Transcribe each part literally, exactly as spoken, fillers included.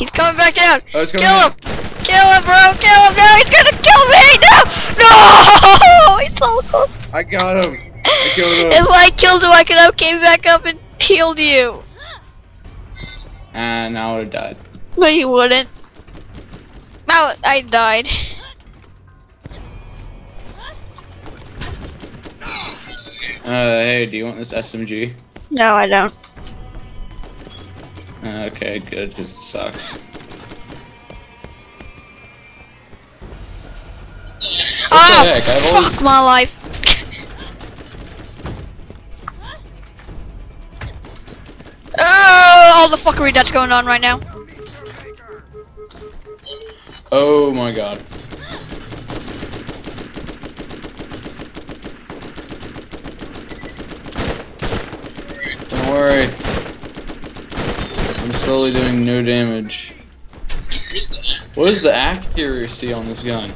He's coming back down. Oh, he's coming kill down. him. Kill him, bro. Kill him. No, he's gonna kill me. No. No. He's so close. I got him. I killed him. If I killed him, I could have came back up and healed you. And I would have died. No, you wouldn't. Now I died. Uh, hey, do you want this S M G? No, I don't. Okay, good, because it sucks. Oh, heck? I've always... fuck my life. Oh, all the fuckery that's going on right now. Oh my god. Don't worry. I'm slowly doing no damage. What is the accuracy on this gun?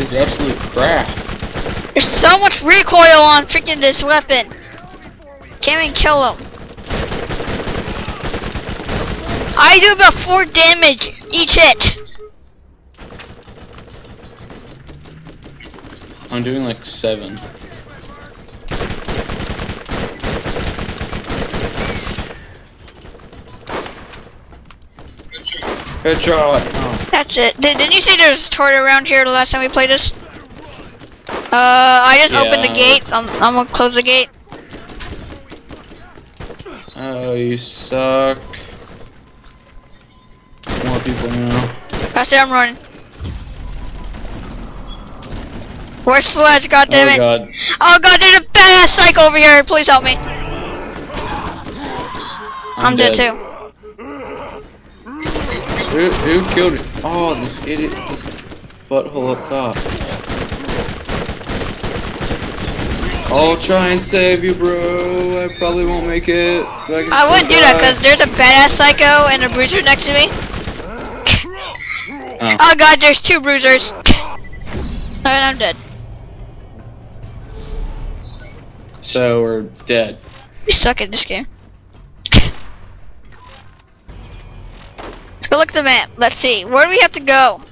It's absolute crap. There's so much recoil on freaking this weapon. Can't even kill him. I do about four damage each hit. I'm doing like seven. Headshot. Oh. That's it. Did, didn't you say there was a turret around here the last time we played this? Uh, I just yeah, opened the gate. I'm, I'm gonna close the gate. Oh, you suck. More people now. That's it. I'm running. Where's Sledge? God damn oh, it! God. Oh god, there's a badass psycho over here. Please help me. I'm, I'm dead. dead too. Who, who killed it? Oh, this idiot, this butthole up top. I'll try and save you, bro. I probably won't make it. But I, can I wouldn't try. do that because there's a badass psycho and a bruiser next to me. Oh. Oh god, there's two bruisers. And I'm dead. So we're dead. We suck at this game. Go look at the map. Let's see. Where do we have to go?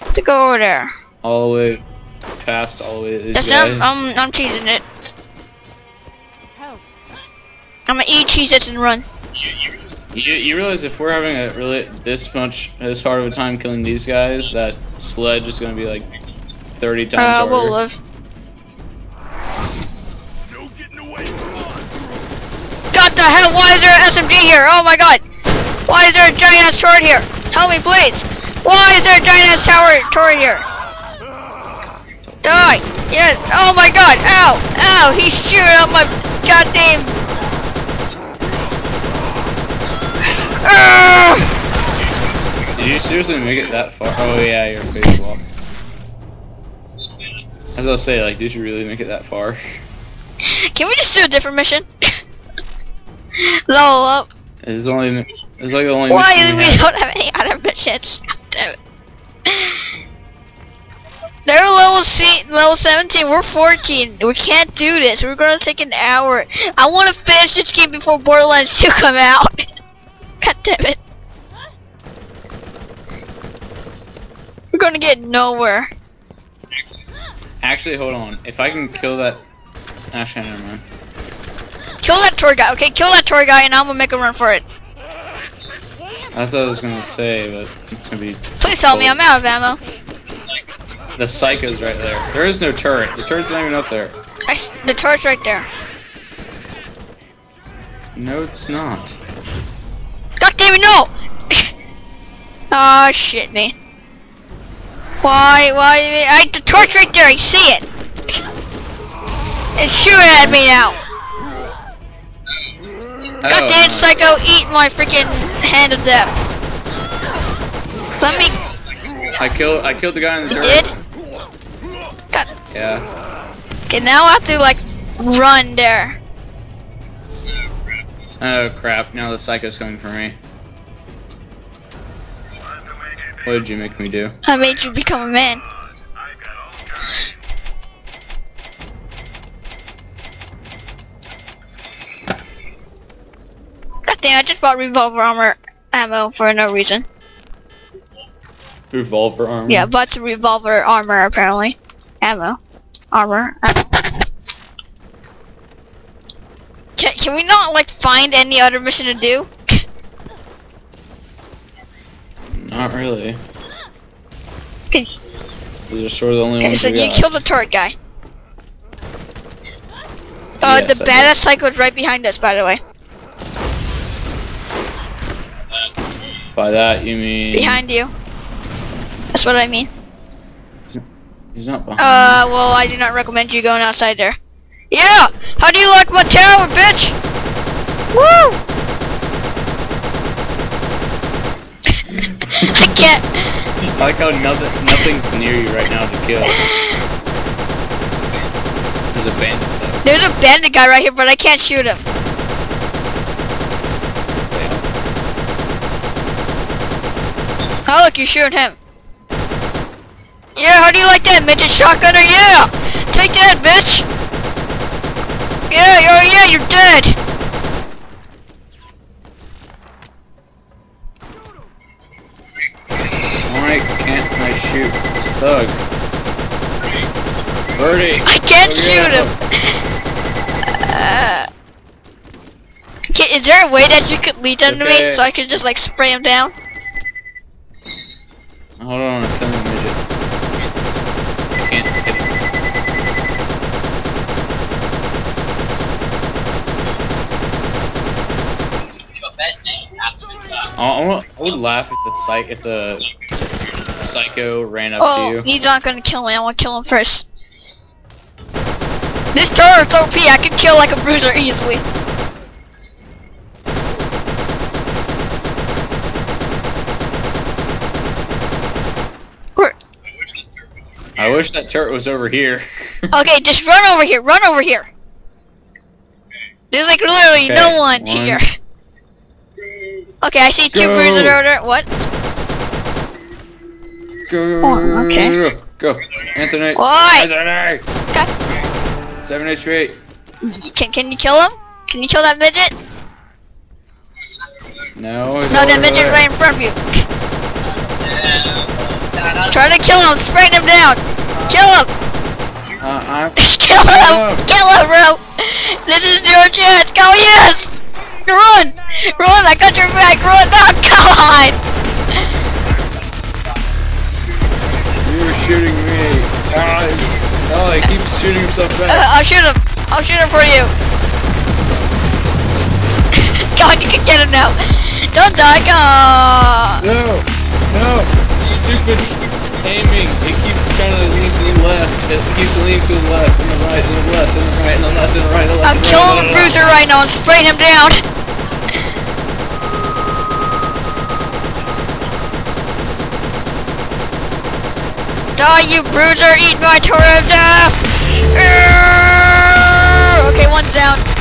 Have to go over there. All the way past all the way to this That's guys. I'm, I'm, I'm cheesing it. Help. I'm gonna eat cheese it and run. You, you realize if we're having a really this much this hard of a time killing these guys, that Sledge is gonna be like thirty times harder. Uh, we'll live. No getting away from us. God the hell! Why is there an S M G here? Oh my god! Why is there a giant ass turret here? Help me, please! Why is there a giant ass tower turret here? Die! Yes! Oh my god! Ow! Ow! He's shooting up my goddamn. Uh! Did you seriously make it that far? Oh yeah, you're face wall. As I was saying, like, did you really make it that far? Can we just do a different mission? Level up. It's only. It's like the only Why do we, we don't have any other missions? Damn it. They're level C level seventeen, we're fourteen. We can't do this. We're gonna take an hour. I wanna finish this game before Borderlands two come out. God damn it. We're gonna get nowhere. Actually hold on. If I can kill that Actually never mind. Kill that tour guy, okay, kill that tour guy and I'm gonna make a run for it. That's what I was gonna say, but it's gonna be. Please help me! I'm out of ammo. The psycho's right there. There is no turret. The turret's not even up there. I s the turret's right there. No, it's not. God damn it! No! Ah, oh, shit, man. Why? Why? I the turret's right there. I see it. It's shooting at me now. God damn psycho, eat my freaking hand of death. Somebody. I killed. I killed the guy in the you turret. Did? God. Yeah. Okay, now I have to like run there. Oh crap! Now the psycho's coming for me. What did you make me do? I made you become a man. damn, I just bought revolver armor ammo for no reason. Revolver armor? Yeah, bought some revolver armor apparently. Ammo. Armor. Ammo. Can, can we not, like, find any other mission to do? Not really. Okay. We're sort of the only okay, ones so we you got. Killed the turret guy. Uh, yes, the badass psycho is right behind us, by the way. By that, you mean... Behind you. That's what I mean. He's not behind Uh, me. Well, I do not recommend you going outside there. Yeah! How do you like my tower, bitch? Woo! I can't... I like how nothing, nothing's near you right now to kill. There's a bandit though. There's a bandit guy right here, but I can't shoot him. Oh look, you shoot him. Yeah, how do you like that, midget shotgunner? Yeah! Take that, bitch! Yeah, oh yeah, you're dead! Why can't I shoot this thug? Birdie! I can't shoot him! uh, can, is there a way that you could lead them okay. to me so I could just like spray him down? Hold on, I'm killing the midget. I can't hit him. I would laugh if the psych if the psycho ran up oh, to you. He's not gonna kill me. I want to kill him first. This turret's O P. I can kill like a bruiser easily. I wish that turret was over here. Okay, just run over here. Run over here. There's like literally okay, no one, one here. Okay, I see two bruisers over there. What? Go. Oh, okay. Go. Anthony. Why? Anthony. God. Seven H eight. Can Can you kill him? Can you kill that midget? No. No, that midget there. Right in front of you. Try to kill him! Spray him down! Kill him! Uh, kill him! Kill him, bro! This is your chance! Go, yes! Run! Run! I got your back! Run! Oh, God! You were shooting me! Oh, oh he keeps shooting himself back! Uh, I'll shoot him! I'll shoot him for you! God, you can get him now! Don't die! God! No! No! Stupid aiming, it keeps trying to lean to the left, it keeps leaning to the left, and the right, and the left, and the right, and the left, and the right, and the left. I'm killing the bruiser right now and spraying him down. Die, you bruiser, eat my Toro D A F! Okay, one's down.